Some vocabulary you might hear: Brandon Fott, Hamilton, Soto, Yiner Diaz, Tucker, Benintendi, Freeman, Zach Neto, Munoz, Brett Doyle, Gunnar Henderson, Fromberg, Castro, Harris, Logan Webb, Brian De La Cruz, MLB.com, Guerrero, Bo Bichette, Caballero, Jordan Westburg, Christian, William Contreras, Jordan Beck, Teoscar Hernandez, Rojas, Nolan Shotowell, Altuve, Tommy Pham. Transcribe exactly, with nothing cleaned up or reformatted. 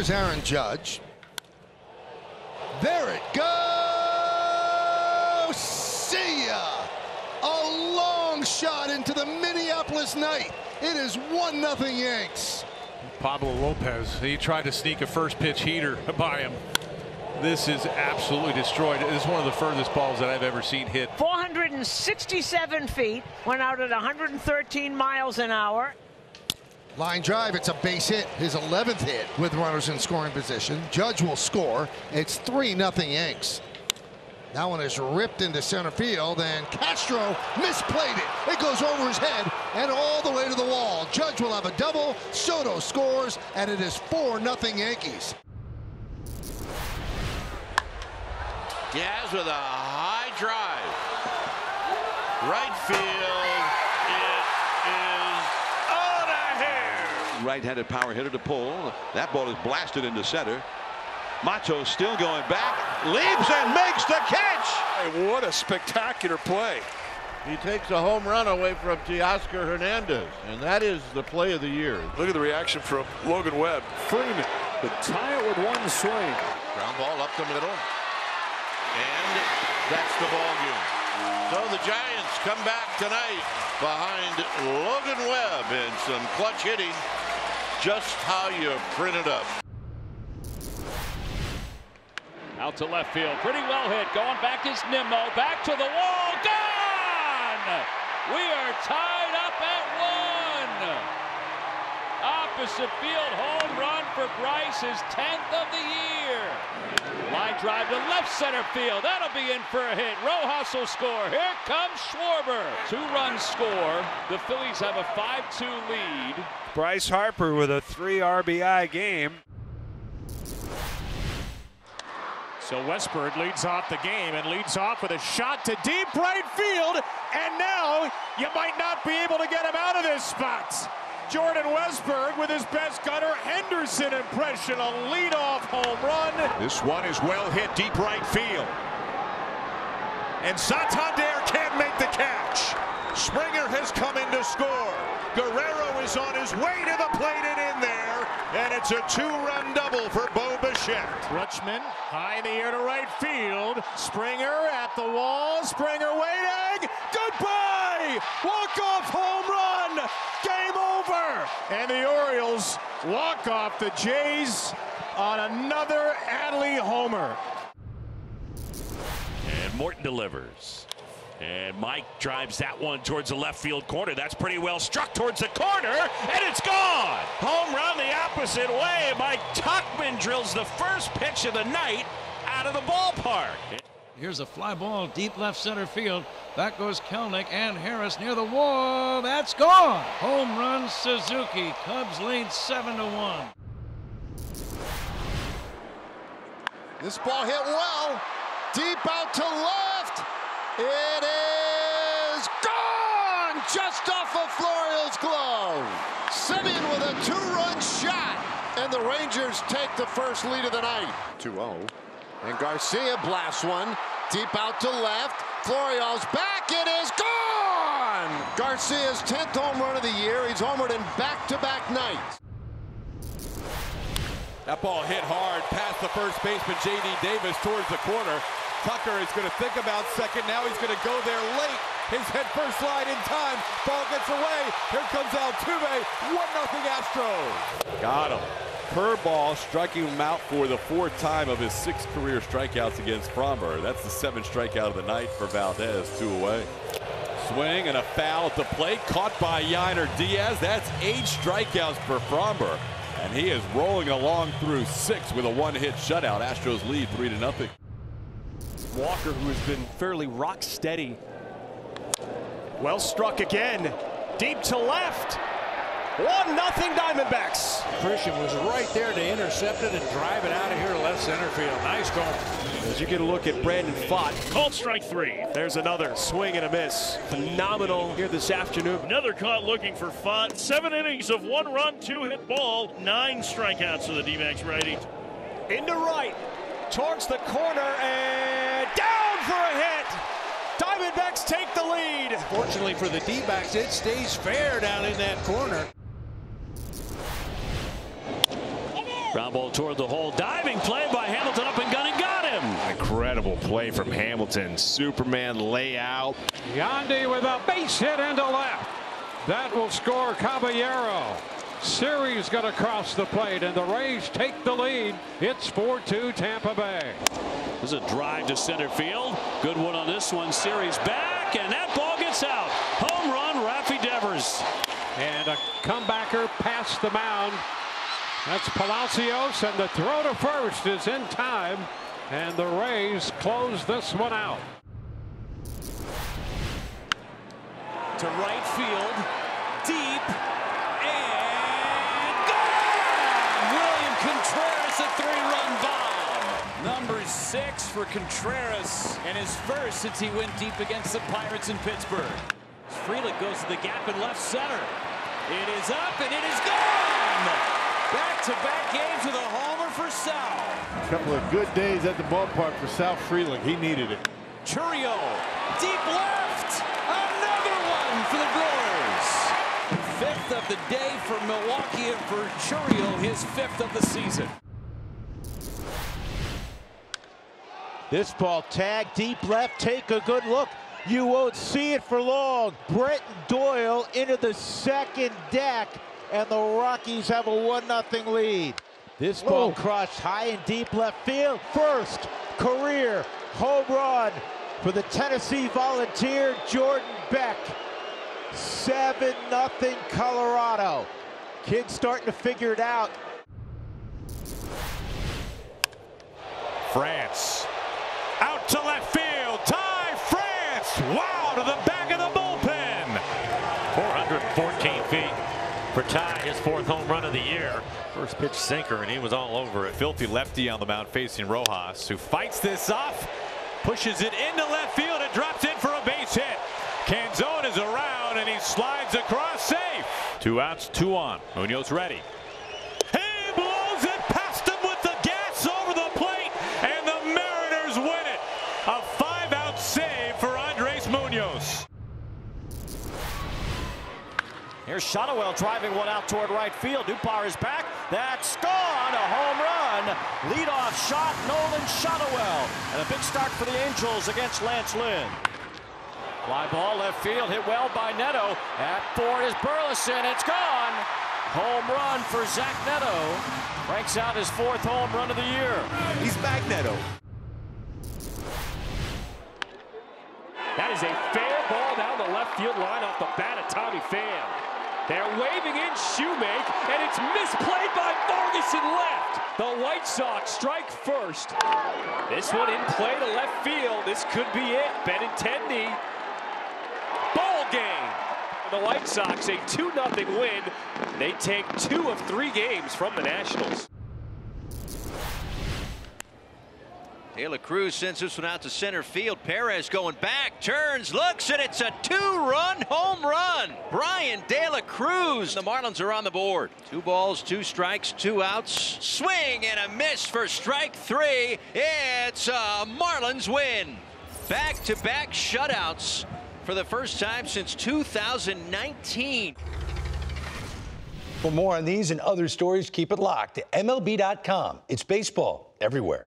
Here's Aaron Judge. There it goes! See ya! A long shot into the Minneapolis night. It is one nothing Yanks. Pablo Lopez, he tried to sneak a first pitch heater by him. This is absolutely destroyed. It is one of the furthest balls that I've ever seen hit. four hundred sixty-seven feet, went out at one hundred thirteen miles an hour. Line drive, it's a base hit, his eleventh hit with runners in scoring position. Judge will score. It's three nothing Yanks. That one is ripped into center field, and Castro misplayed it. It goes over his head and all the way to the wall. Judge will have a double. Soto scores, and it is four nothing Yankees. Diaz with a high drive. Right field. It is out of here. Right-handed power hitter to pull. That ball is blasted into center. Macho still going back, leaps and makes the catch. Hey, what a spectacular play. He takes a home run away from Teoscar Hernandez, and that is the play of the year. Look at the reaction from Logan Webb. Freeman to tie it with one swing. Ground ball up the middle, and that's the ball game. So the Giants come back tonight behind Logan Webb and some clutch hitting. Just how you print it up. Out to left field, pretty well hit. Going back is Nimmo, back to the wall, gone! We are tied up at one! Opposite field home run for Bryce, his tenth of the year. Line drive to left center field, that'll be in for a hit. Rojas will score, here comes Schwarber. Two runs score, the Phillies have a five two lead. Bryce Harper with a three R B I game. So Westburg leads off the game and leads off with a shot to deep right field, and now you might not be able to get him out of this spot. Jordan Westburg with his best Gunnar Henderson impression, a leadoff home run. This one is well hit deep right field, and Santander can't make the catch. Springer has come in to score. Guerrero is on his way to the plate and in there, and it's a two-run double for Bo Bichette. Rutschman high in the air to right field. Springer at the wall. Springer waiting. Goodbye! Walk-off home run. Game over. And the Orioles walk off the Jays on another Adley homer. And Morton delivers. And Mike drives that one towards the left field corner. That's pretty well struck towards the corner, and it's gone! Home run the opposite way. Mike Tauchman drills the first pitch of the night out of the ballpark. Here's a fly ball deep left center field. Back goes Kelnick and Harris near the wall. That's gone! Home run Suzuki. Cubs lead seven to one. This ball hit well. Deep out to left. It is gone! Just off of Florial's glove. Simeon with a two-run shot, and the Rangers take the first lead of the night. two oh. And Garcia blasts one deep out to left. Florial's back. It is gone! Garcia's tenth home run of the year. He's homered in back-to-back nights. That ball hit hard past the first baseman J D Davis towards the corner. Tucker is going to think about second. Now he's going to go there late. His head first line in time. Ball gets away. Here comes Altuve. one nothing Astros. Got him. Curveball striking him out for the fourth time of his six career strikeouts against Fromberg. That's the seventh strikeout of the night for Valdez. Two away. Swing and a foul at the plate. Caught by Yiner Diaz. That's eight strikeouts for Fromberg. And he is rolling along through six with a one-hit shutout. Astros lead three to nothing. Walker, who has been fairly rock steady. Well struck again, deep to left. one nothing Diamondbacks. Christian was right there to intercept it and drive it out of here to left center field. Nice goal. As you get a look at Brandon Fott. Called strike three. There's another swing and a miss. Phenomenal here this afternoon. Another caught looking for Fott. Seven innings of one run, two hit ball, nine strikeouts for the D-backs righty. Into right, towards the corner, and down for a hit. Diamondbacks take the lead. Fortunately for the D-backs, it stays fair down in that corner. Ground ball toward the hole. Diving play by Hamilton, up and gunning, got him. Incredible play from Hamilton. Superman layout. Yandy with a base hit into left. That will score Caballero. Series got across the plate, and the Rays take the lead. It's four two Tampa Bay. There's a drive to center field. Good one on this one. Series back, and that ball gets out. Home run, Raffy Devers. And a comebacker past the mound. That's Palacios, and the throw to first is in time, and the Rays close this one out. To right field, deep, and gone! William Contreras, a three-run bomb. Number six for Contreras, and his first since he went deep against the Pirates in Pittsburgh. Frelick goes to the gap in left center. It is up, and it is gone! Back-to-back games with a homer for South. A couple of good days at the ballpark for South Frelick. He needed it. Churio, deep left. Another one for the Brewers. Fifth of the day for Milwaukee, and for Churio, his fifth of the season. This ball tagged deep left. Take a good look. You won't see it for long. Brett Doyle into the second deck. And the Rockies have a one nothing lead. This Whoa. ball crushed high and deep left field. First career home run for the Tennessee Volunteer, Jordan Beck. seven nothing Colorado. Kids starting to figure it out. France out to left field. Ty France. Wow, to the back of the bullpen. four hundred fourteen feet. For Ty, his fourth home run of the year. First pitch sinker, and he was all over it. Filthy lefty on the mound facing Rojas, who fights this off, pushes it into left field, and drops in for a base hit. Canzone is around, and he slides across safe. Two outs, two on. Munoz ready. He blows it past him with the gas over the plate, and the Mariners win it. A five-out save for Andres Munoz. Here's Shotowell driving one out toward right field. Umpire is back. That's gone. A home run. Leadoff shot, Nolan Shotowell. And a big start for the Angels against Lance Lynn. Fly ball left field, hit well by Neto. At four is Burleson. It's gone. Home run for Zach Neto. Cranks out his fourth home run of the year. He's back, Neto. That is a fair ball down the left field line off the bat of Tommy Pham. They're waving in Shoemake, and it's misplayed by Ferguson left. The White Sox strike first. This one in play to left field. This could be it. Benintendi. Ball game. The White Sox, a two nothing win. They take two of three games from the Nationals. De La Cruz sends this one out to center field. Perez going back, turns, looks, and it's a two-run home run. Brian De La Cruz. The Marlins are on the board. Two balls, two strikes, two outs. Swing and a miss for strike three. It's a Marlins win. Back-to-back shutouts for the first time since two thousand nineteen. For more on these and other stories, keep it locked to M L B dot com. It's baseball everywhere.